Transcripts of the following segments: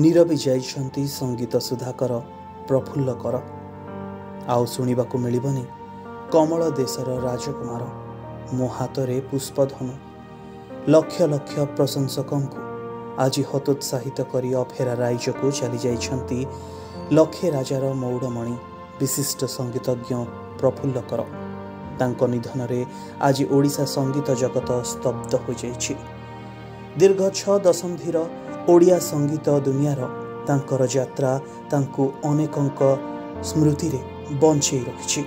नीरवी जाइछंती संगीत सुधाकर प्रफुल्ल कर। आउ सुनिबाकु मिलिबनी कमल देशर राजकुमार मो हातरे पुष्पधनु। लक्ष लक्ष प्रशंसकंकु आज हतोत्साहित करि अफेरा राइजकु चली जाइछंती लक्षे राजार मौड़मणि विशिष्ट संगीतज्ञ प्रफुल्ल कर। तांको निधनरे आज ओडिशा संगीत जगत स्तब्ध हो जाइछि। दीर्घ 6 दशंधिर ओडिया संगीत दुनियार तांकर यात्रा तांकु अनेकंक स्मृति रे बंचेई रखिछि।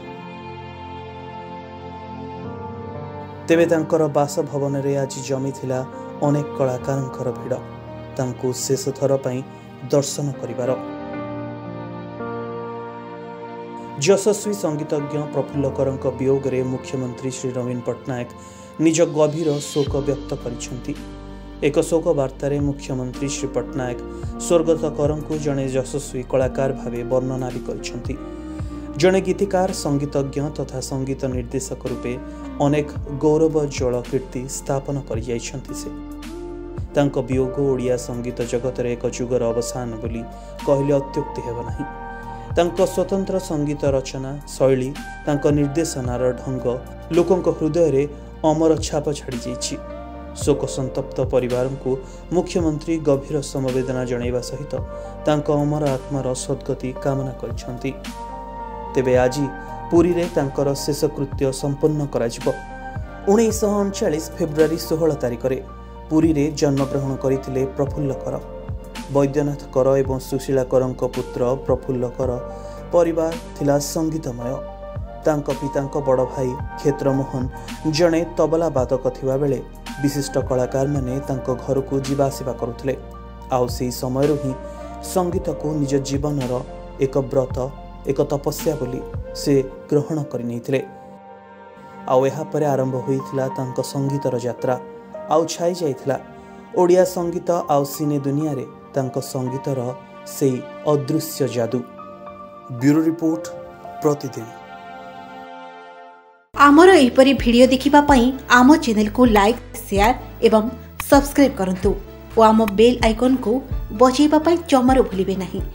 तेबे तांकर बासभवन रे आज जमी थिला अनेक कलाकारंकर भिड़। तांकु शेष थर पई दर्शन करिबार यशस्वी संगीतज्ञ प्रफुल्ल करंक वियोगरे मुख्यमंत्री श्री नवीन पट्टनायक निज गभीर शोक व्यक्त करिसेंती। एक शोक वार्तारे मुख्यमंत्री श्री पट्टनायक स्वर्गत करंकु जणे यशस्वी कलाकार भावे वर्णना भी करिसेंती। जणे गीतिकार संगीतज्ञ तथा संगीत निर्देशक रूपे अनेक गौरवजोड़ कीर्ति स्थापन करि जाइसेंती। से तांको वियोग ओडिया संगीत जगत रे एक जुगर अवसान बोली कहले अत्युक्ति हेब नाही। तांको स्वतंत्र संगीत रचना शैली तांको निर्देशनार ढंग लोकंको हृदय रे अमर छाप छाड़ी जाइछि। शोक संतप्त परिवारंकु मुख्यमंत्री गभीर समवेदना जणाइबा सहित तांको अमर आत्मार सद्गति कामना करिसेंती। तेबे आजि पुरी रे तांकर शेषकृत्य संपन्न कराजिबो। 1939 फेब्रुआरी 16 तारिख रे पुरी रे जन्मग्रहण करिथिले प्रफुल्ल कर। वैद्यनाथ कर एवं सुशीला करंक पुत्र प्रफुल्ल कर परिवार थिला संगीतमय। तांको पितांको बड़ भाई क्षेत्रमोहन जणे तबला वादक थिबा बेले विशिष्ट कलाकार माने तांको घरकु जीवासीबा करुथिले। आउ सेही समयरु ही संगीत को निज जीवनर एक व्रत एक तपस्या बोली से ग्रहण करि नेथिले। आउ एहा परे आरंभ होइथिला तांको संगीतर यात्रा। आउ छाई जाइथिला ओडिया संगीत आउ सिने दुनिया रे तांको संगीतर से अदृश्य जादू। ब्यूरो रिपोर्ट प्रतिदिन। आमर एहिपरी भिडियो देखिबा पई आम चैनल को लाइक शेयर एवं सब्सक्राइब करंतु। आम बेल आइकन को बजाइबा पई जमारू भूलिबे नहीं।